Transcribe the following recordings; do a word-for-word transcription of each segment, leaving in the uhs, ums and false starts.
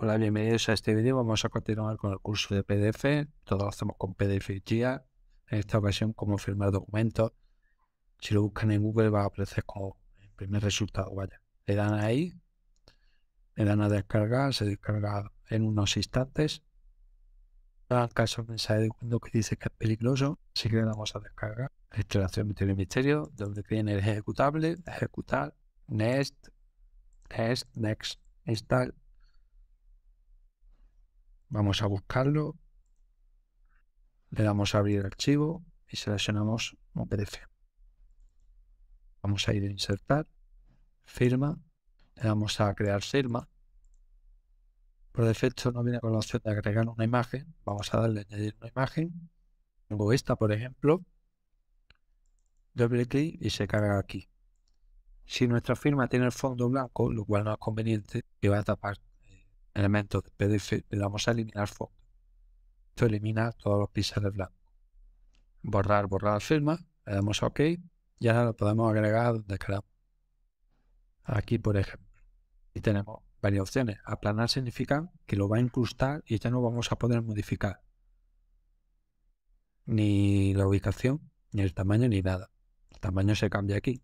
Hola, bienvenidos a este vídeo. Vamos a continuar con el curso de P D F. Todo lo hacemos con P D F y G I A. En esta ocasión, cómo firmar documentos. Si lo buscan en Google, va a aparecer como el primer resultado. Vaya, le dan ahí, le dan a descargar, se descarga en unos instantes. En caso de mensaje de Windows que dice que es peligroso, así que le damos a descargar. La instalación tiene misterio, donde tiene el ejecutable, ejecutar, next, next, next, install. Vamos a buscarlo, le damos a abrir archivo y seleccionamos un P D F. Vamos a ir a insertar, firma, le damos a crear firma. Por defecto no viene con la opción de agregar una imagen, vamos a darle a añadir una imagen. Tengo esta, por ejemplo, doble clic y se carga aquí. Si nuestra firma tiene el fondo blanco, lo cual no es conveniente, que va a tapar elementos de P D F, le damos a eliminar fondo. Esto elimina todos los píxeles blancos. Borrar, borrar firma, le damos a OK y ahora lo podemos agregar donde queramos. Aquí, por ejemplo, y tenemos varias opciones. Aplanar significa que lo va a incrustar y ya no vamos a poder modificar ni la ubicación, ni el tamaño, ni nada. El tamaño se cambia aquí,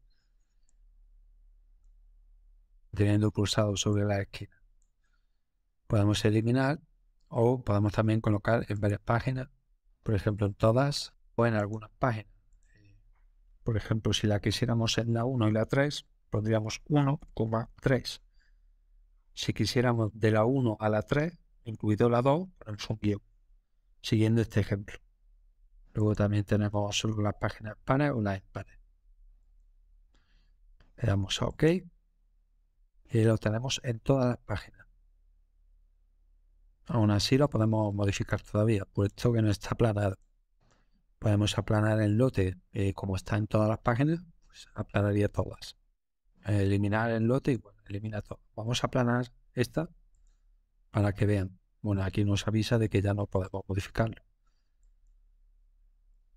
teniendo pulsado sobre la esquina. Podemos eliminar o podemos también colocar en varias páginas, por ejemplo en todas o en algunas páginas. Por ejemplo, si la quisiéramos en la uno y la tres, pondríamos uno coma tres. Si quisiéramos de la uno a la tres, incluido la dos, ponemos un guión, siguiendo este ejemplo. Luego también tenemos solo las páginas pares o las impares. Le damos a OK y lo tenemos en todas las páginas. Aún así lo podemos modificar todavía, puesto que no está aplanado. Podemos aplanar el lote, eh, como está en todas las páginas, pues aplanaría todas. Eliminar el lote y bueno, elimina todo. Vamos a aplanar esta para que vean. Bueno, aquí nos avisa de que ya no podemos modificarlo.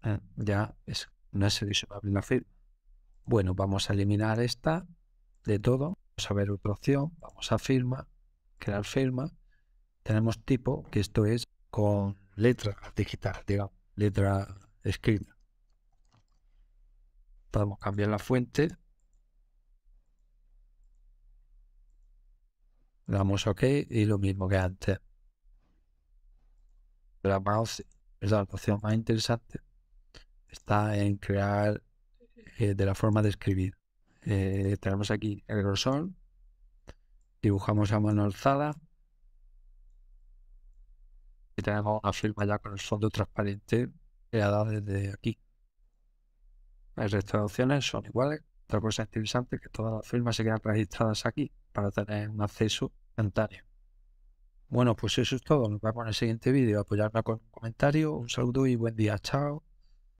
Eh, ya es, no es seleccionable la firma. Bueno, vamos a eliminar esta de todo. Vamos a ver otra opción. Vamos a firma, crear firma. Tenemos tipo, que esto es con letra digital, digamos, letra escrita. Podemos cambiar la fuente. Damos OK y lo mismo que antes. La mouse es la opción más interesante. Está en crear eh, de la forma de escribir. Eh, tenemos aquí el grosor. Dibujamos a mano alzada. Y tenemos una firma ya con el fondo transparente creada desde aquí. El resto de opciones son iguales. Otra cosa interesante es que todas las firmas se quedan registradas aquí para tener un acceso instantáneo. Bueno, pues eso es todo. Nos vemos en el siguiente vídeo. Apoyarme con un comentario. Un saludo y buen día. Chao.